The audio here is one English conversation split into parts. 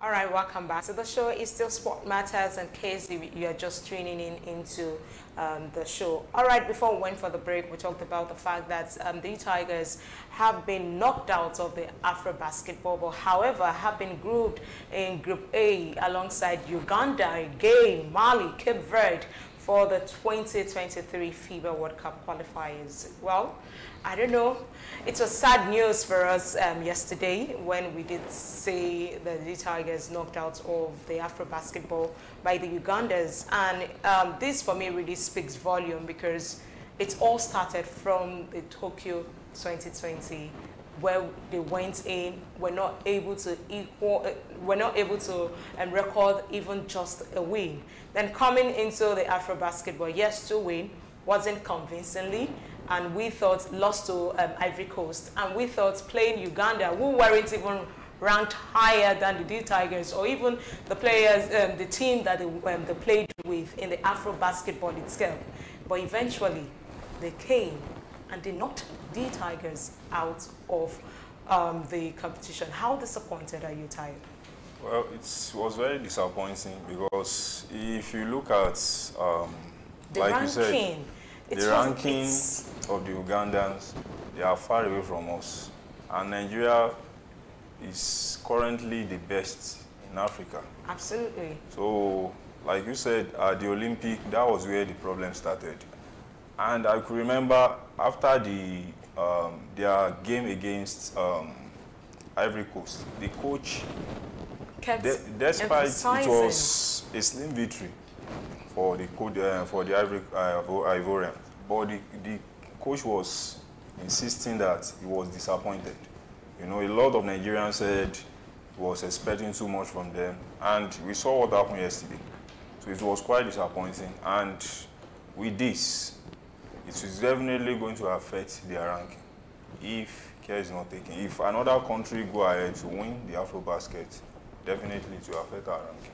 All right, welcome back. So the show is still Sport Matters in case you are just tuning in into the show. All right, before we went for the break, we talked about the fact that the Tigers have been knocked out of the Afro Basketball Bowl. However, have been grouped in Group A alongside Uganda, Guinea, Mali, Cape Verde for the 2023 FIBA World Cup qualifiers. Well, I don't know. It was sad news for us yesterday when we did see the Tigers knocked out of the Afro Basketball by the Ugandans. And this for me really speaks volume because it all started from the Tokyo 2020 where they went in, were not able to record even just a win. Then coming into the Afro Basketball, yes, to win wasn't convincingly, and we thought lost to Ivory Coast, and we thought playing Uganda, who weren't even ranked higher than the D-Tigers or even the players, the team that they played with in the Afro Basketball itself. But eventually, they came and they knocked the Tigers out of the competition. How disappointed are you, Tayo? Well, it was very disappointing because if you look at, like you said, the ranking of the Ugandans, they are far away from us. And Nigeria is currently the best in Africa. Absolutely. So, like you said, at the Olympic, that was where the problem started. And I could remember after the their game against Ivory Coast, the coach, despite it was a slim victory for the Ivorians, but the coach was insisting that he was disappointed. You know, a lot of Nigerians said he was expecting too much from them, and we saw what happened yesterday. So it was quite disappointing, and with this, it is definitely going to affect their ranking if care is not taken. If another country go ahead to win the Afro Basket, definitely it will affect our ranking.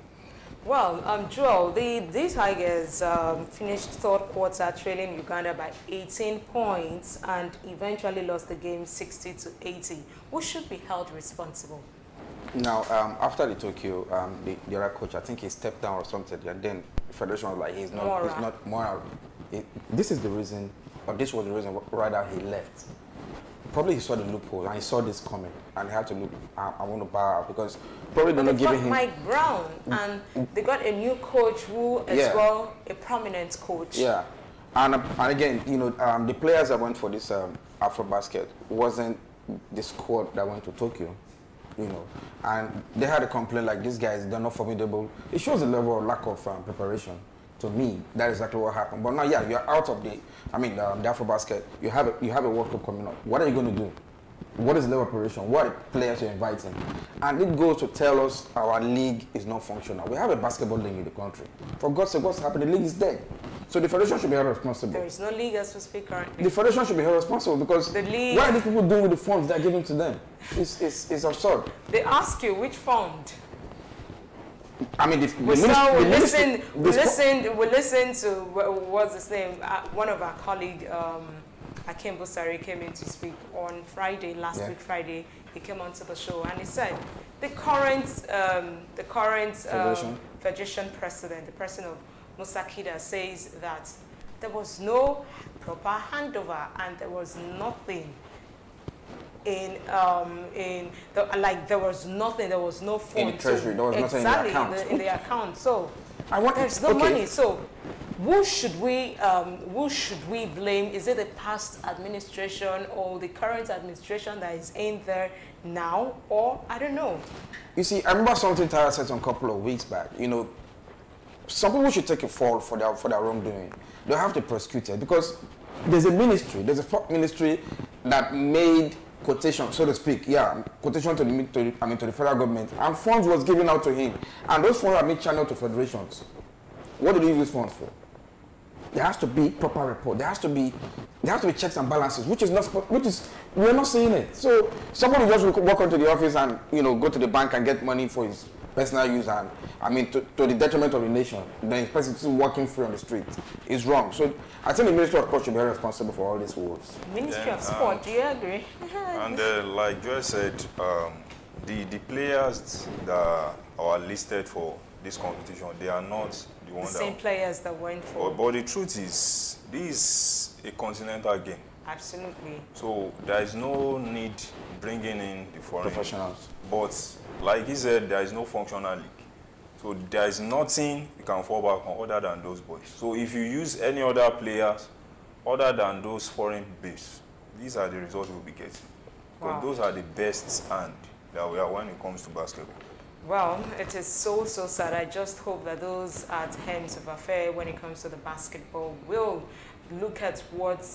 Well, Joel, the Tigers finished third quarter trailing Uganda by 18 points and eventually lost the game 60-80. Who should be held responsible? Now, after the Tokyo, the other coach, I think he stepped down or something, and then the federation was like, he's not moral. This is the reason, or this was the reason rather he left. Probably he saw the loophole and he saw this coming and he had to look, I want to bow out because probably they're not giving him. Mike Brown and they got a new coach who as well, a prominent coach. Yeah, and again, you know, the players that went for this Afro Basket wasn't the squad that went to Tokyo, you know, and they had a complaint like these guys, they're not formidable. It shows a level of lack of preparation. To me, that is exactly what happened. But now, yeah, you're out of the Afro Basket. You have a World Cup coming up. What are you going to do? What is the operation? What are the players you're inviting? And it goes to tell us our league is not functional. We have a basketball league in the country. For God's sake, what's happened? The league is dead. So the federation should be held responsible. There is no league as we speak currently. The federation should be held responsible because the league, what are these people doing with the funds they're giving to them? It's absurd. They ask you which fund. I mean, we listened to what's his name? One of our colleagues, Akim Busari, came in to speak on Friday, last week Friday. He came onto the show and he said the current federation president, the person of Musa Kida, says that there was no proper handover and there was nothing. There was no fund. In the treasury, there was nothing in the account. So there's no money. So who should we blame? Is it the past administration or the current administration that is in there now, or I don't know? You see, I remember something Tara said a couple of weeks back. You know, some people should take a fall for their wrongdoing. They have to prosecute it because there's a ministry, there's a flock ministry that made quotation, so to speak, quotation to the federal government, and funds was given out to him, and those funds are being channeled to federations. What do they use funds for? There has to be proper report. There has to be checks and balances, we're not seeing it. So somebody just walk into the office and go to the bank and get money for his personal use, and to the detriment of the nation. The person is walking free on the street. It's wrong. So I think the Ministry of Sport should be responsible for all these wolves. Ministry of Sport, do you agree? And like Joy said, The players that are listed for this competition, they are not the ones that... The same players that went for... But the truth is, this is a continental game. Absolutely. So there is no need bringing in the foreign professionals. But like he said, there is no functional league. So there is nothing you can fall back on other than those boys. So if you use any other players other than those foreign base, these are the results we'll be getting. Because those are the best hand that we are when it comes to basketball. Well, it is so, so sad. I just hope that those at hands of affair when it comes to the basketball will look at what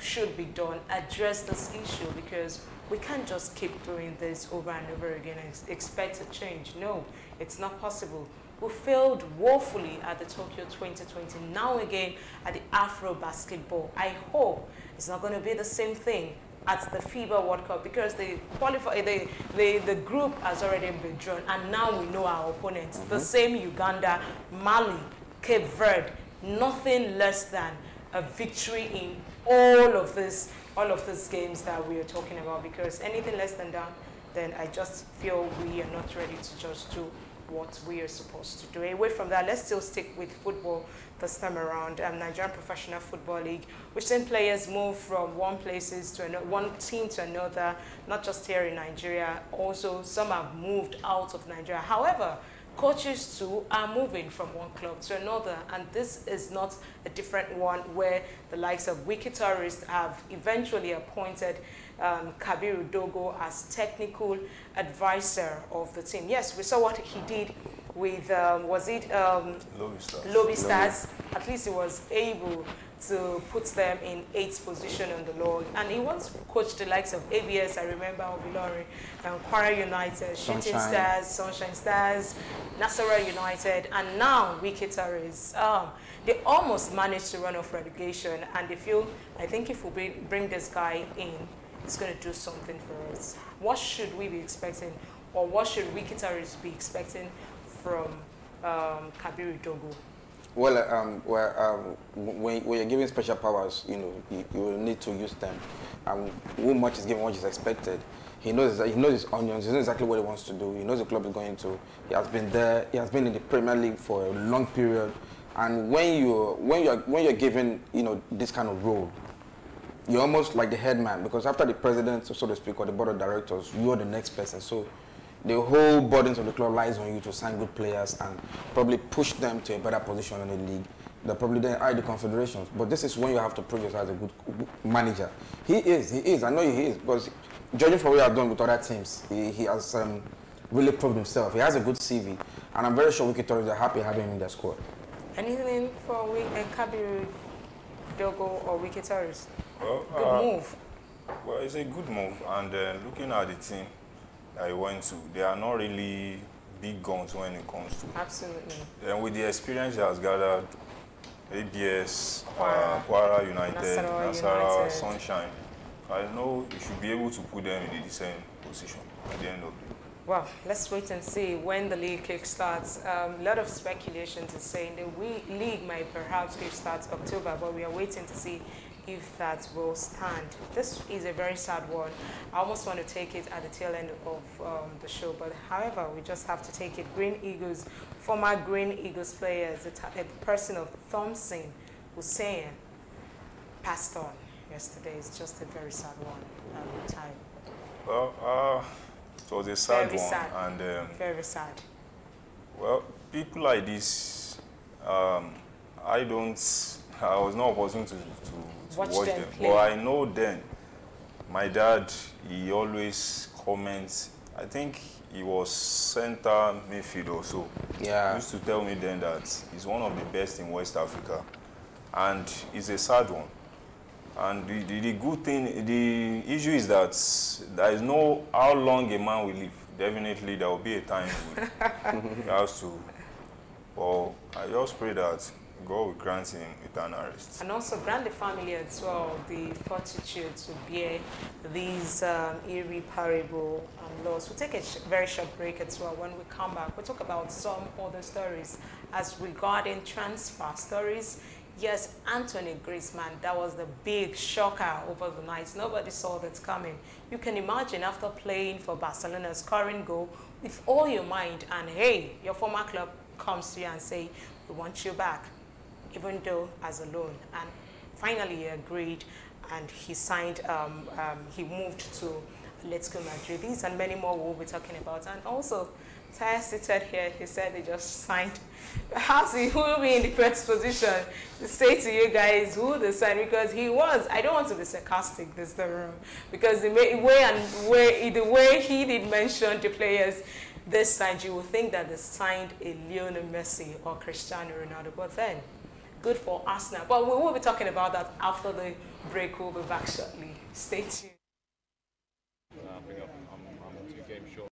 should be done, address this issue, because we can't just keep doing this over and over again and expect a change. No, it's not possible. We failed woefully at the Tokyo 2020, now again at the Afro Basketball. I hope it's not going to be the same thing at the FIBA World Cup, because the group has already been drawn, and now we know our opponents. The same Uganda, Mali, Cape Verde, nothing less than a victory in all of these games that we are talking about, because anything less than that, then I just feel we are not ready to just do what we are supposed to do. Away from that, let's still stick with football this time around. Nigerian Professional Football League, which sent players move from one team to another, not just here in Nigeria. Also, some have moved out of Nigeria. However, coaches too are moving from one club to another, and this is not a different one, where the likes of Wikki Tourists have eventually appointed Kabiru Dogo as technical advisor of the team. Yes, we saw what he did with, Lobby Stars. At least he was able to put them in 8th position on the log. And he once coached the likes of ABS, I remember, Obilori, Quara United, Shooting Stars, Sunshine Stars, Nasara United, and now Wikki Tourists. They almost managed to run off relegation, and they feel, I think if we bring this guy in, he's going to do something for us. What should we be expecting, or what should Wikki Tourists be expecting from Kabiru Dogo? Well, when you're giving special powers, you will need to use them. And how much is given, what is expected. He knows his onions. He knows exactly what he wants to do. He knows the club is going to. He has been there. He has been in the Premier League for a long period. And when you're given this kind of role, you're almost like the headman, because after the president, so to speak, or the board of directors, you are the next person. So the whole burden of the club lies on you to sign good players and probably push them to a better position in the league. They'll probably then hide the confederations. But this is when you have to prove yourself as a good manager. He is. I know he is, because judging from what he has done with other teams, he has really proved himself. He has a good CV, and I'm very sure Wikki Tourists are happy having him in their squad. Anything for Kabiru Dogo or Wikki Tourists? Well, good move. Well, it's a good move, and looking at the team I went to, they are not really big guns when it comes to. Absolutely. And with the experience he has gathered, ABS, Quara United, Nasara, Sunshine, I know you should be able to put them in the same position at the end of the day. Well, let's wait and see when the league kickstarts. A lot of speculation is saying the league might perhaps kickstart October, but we are waiting to see if that will stand. This is a very sad one. I almost want to take it at the tail end of the show, but however, we just have to take it. Green Eagles, former Green Eagles players, the person of Thompson Usiyan, passed on yesterday. It's just a very sad one at the time. Well, it was a sad one. Sad. And, very sad. Well, people like this, I was not opportune to watch them. But I know them. My dad, he always comments. I think he was center midfield or so. Yeah. He used to tell me then that he's one of the best in West Africa. And it's a sad one. And the good thing, the issue is that there is no how long a man will live. Definitely there will be a time he has to. Well, I just pray that God will grant him eternal rest. And also grant the family as well the fortitude to bear these irreparable loss. We'll take a very short break as well. When we come back, we'll talk about some other stories as regarding transfer stories Yes, Antoine Griezmann, that was the big shocker over the night. Nobody saw that coming. You can imagine after playing for Barcelona, scoring goal with all your mind, and hey, your former club comes to you and say, we want you back, even though as a loan. And finally he agreed and he signed, he moved to Atletico Madrid. These and many more we'll be talking about. And also, Tyre seated here, he said they just signed. How's he? Who will be in the first position to say to you guys who they signed? Because he was, I don't want to be sarcastic this room, because the way he did mention the players this signed, you would think that they signed a Lionel Messi or Cristiano Ronaldo, but then good for Arsenal. But we will be talking about that after the break. We'll be back shortly. Stay tuned.